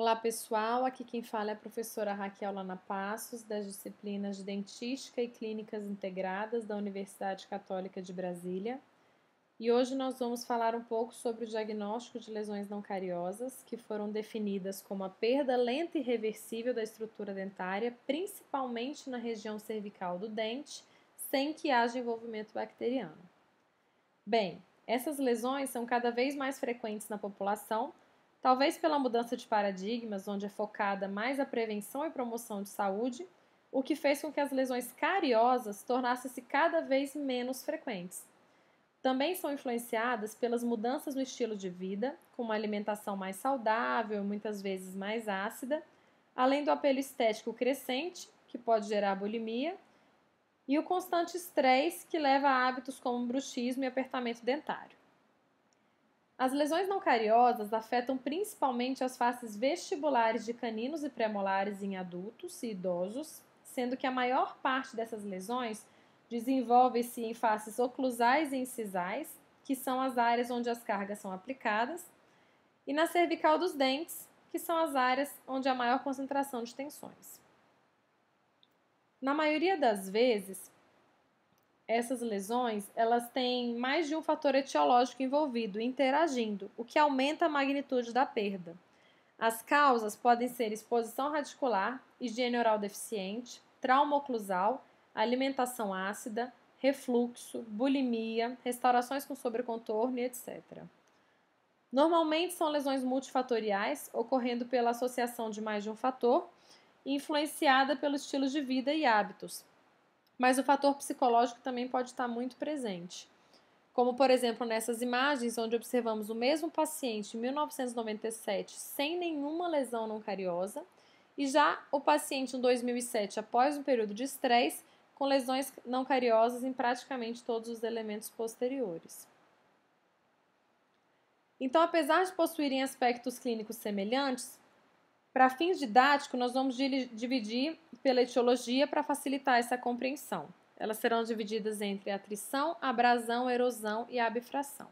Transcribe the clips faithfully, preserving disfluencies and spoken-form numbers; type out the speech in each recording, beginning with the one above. Olá pessoal, aqui quem fala é a professora Raquel Lana Passos, das disciplinas de Dentística e Clínicas Integradas da Universidade Católica de Brasília. E hoje nós vamos falar um pouco sobre o diagnóstico de lesões não cariosas, que foram definidas como a perda lenta e reversível da estrutura dentária, principalmente na região cervical do dente, sem que haja envolvimento bacteriano. Bem, essas lesões são cada vez mais frequentes na população, talvez pela mudança de paradigmas, onde é focada mais a prevenção e promoção de saúde, o que fez com que as lesões cariosas tornassem-se cada vez menos frequentes. Também são influenciadas pelas mudanças no estilo de vida, com uma alimentação mais saudável, muitas vezes mais ácida, além do apelo estético crescente, que pode gerar bulimia, e o constante estresse, que leva a hábitos como bruxismo e apertamento dentário. As lesões não cariosas afetam principalmente as faces vestibulares de caninos e pré-molares em adultos e idosos, sendo que a maior parte dessas lesões desenvolve-se em faces oclusais e incisais, que são as áreas onde as cargas são aplicadas, e na cervical dos dentes, que são as áreas onde há maior concentração de tensões. Na maioria das vezes, essas lesões, elas têm mais de um fator etiológico envolvido, interagindo, o que aumenta a magnitude da perda. As causas podem ser exposição radicular, higiene oral deficiente, trauma oclusal, alimentação ácida, refluxo, bulimia, restaurações com sobrecontorno e etcétera. Normalmente são lesões multifatoriais, ocorrendo pela associação de mais de um fator, influenciada pelo estilo de vida e hábitos. Mas o fator psicológico também pode estar muito presente. Como, por exemplo, nessas imagens, onde observamos o mesmo paciente em mil novecentos e noventa e sete sem nenhuma lesão não cariosa, e já o paciente em dois mil e sete, após um período de estresse, com lesões não cariosas em praticamente todos os elementos posteriores. Então, apesar de possuírem aspectos clínicos semelhantes, para fins didáticos, nós vamos dividir pela etiologia para facilitar essa compreensão. Elas serão divididas entre atrição, abrasão, erosão e abifração.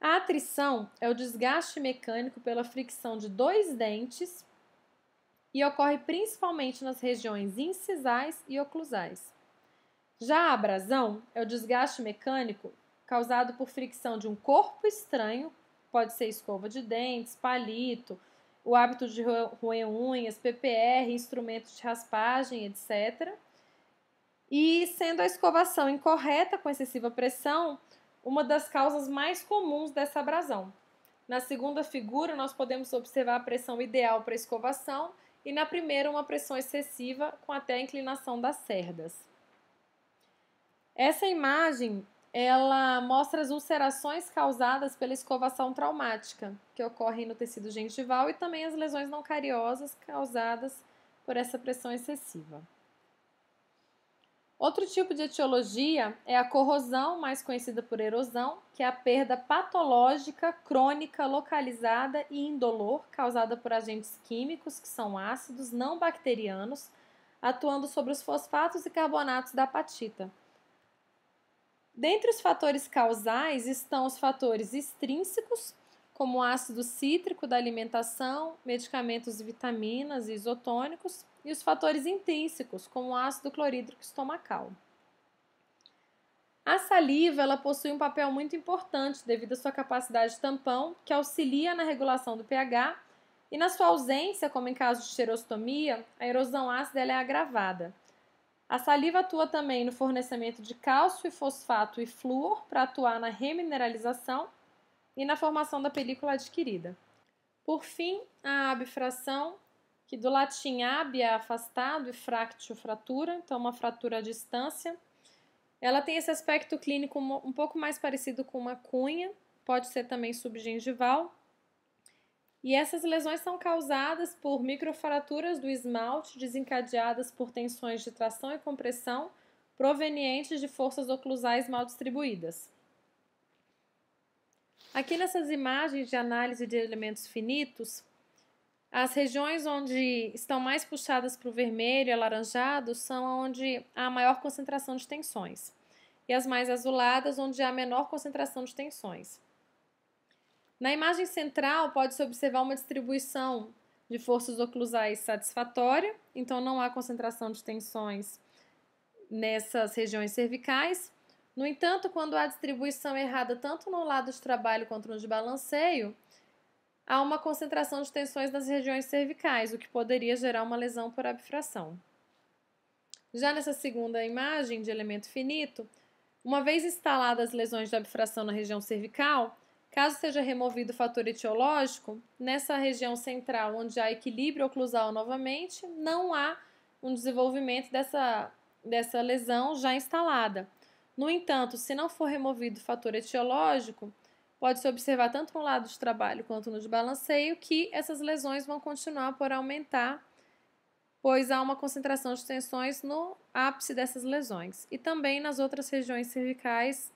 A atrição é o desgaste mecânico pela fricção de dois dentes e ocorre principalmente nas regiões incisais e oclusais. Já a abrasão é o desgaste mecânico causado por fricção de um corpo estranho, pode ser escova de dentes, palito, o hábito de roer unhas, P P R, instrumentos de raspagem, etcétera. E sendo a escovação incorreta com excessiva pressão, uma das causas mais comuns dessa abrasão. Na segunda figura, nós podemos observar a pressão ideal para escovação e na primeira uma pressão excessiva com até a inclinação das cerdas. Essa imagem ela mostra as ulcerações causadas pela escovação traumática, que ocorrem no tecido gengival, e também as lesões não cariosas causadas por essa pressão excessiva. Outro tipo de etiologia é a corrosão, mais conhecida por erosão, que é a perda patológica, crônica, localizada e indolor, causada por agentes químicos, que são ácidos não bacterianos, atuando sobre os fosfatos e carbonatos da apatita. Dentre os fatores causais estão os fatores extrínsecos, como o ácido cítrico da alimentação, medicamentos e vitaminas e isotônicos, e os fatores intrínsecos, como o ácido clorídrico estomacal. A saliva ela possui um papel muito importante devido à sua capacidade de tampão, que auxilia na regulação do pH, e na sua ausência, como em caso de xerostomia, a erosão ácida ela é agravada. A saliva atua também no fornecimento de cálcio, fosfato e flúor para atuar na remineralização e na formação da película adquirida. Por fim, a abifração, que do latim ab é afastado e fractio fratura, então uma fratura à distância. Ela tem esse aspecto clínico um pouco mais parecido com uma cunha, pode ser também subgengival. E essas lesões são causadas por microfraturas do esmalte desencadeadas por tensões de tração e compressão provenientes de forças oclusais mal distribuídas. Aqui nessas imagens de análise de elementos finitos, as regiões onde estão mais puxadas para o vermelho e alaranjado são onde há maior concentração de tensões, e as mais azuladas onde há menor concentração de tensões. Na imagem central, pode-se observar uma distribuição de forças oclusais satisfatória, então não há concentração de tensões nessas regiões cervicais. No entanto, quando há distribuição errada tanto no lado de trabalho quanto no de balanceio, há uma concentração de tensões nas regiões cervicais, o que poderia gerar uma lesão por abfração. Já nessa segunda imagem de elemento finito, uma vez instaladas as lesões de abfração na região cervical, caso seja removido o fator etiológico, nessa região central onde há equilíbrio oclusal novamente, não há um desenvolvimento dessa, dessa lesão já instalada. No entanto, se não for removido o fator etiológico, pode-se observar tanto no lado de trabalho quanto no de balanceio que essas lesões vão continuar por aumentar, pois há uma concentração de tensões no ápice dessas lesões e também nas outras regiões cervicais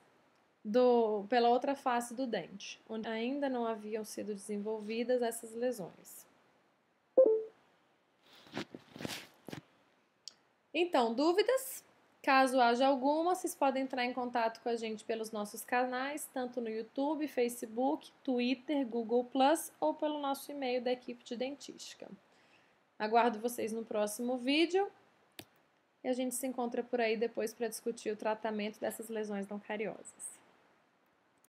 Do, pela outra face do dente, onde ainda não haviam sido desenvolvidas essas lesões. Então, dúvidas? Caso haja alguma, vocês podem entrar em contato com a gente pelos nossos canais, tanto no YouTube, Facebook, Twitter, Google Plus, ou pelo nosso e-mail da equipe de dentística. Aguardo vocês no próximo vídeo e a gente se encontra por aí depois para discutir o tratamento dessas lesões não cariosas.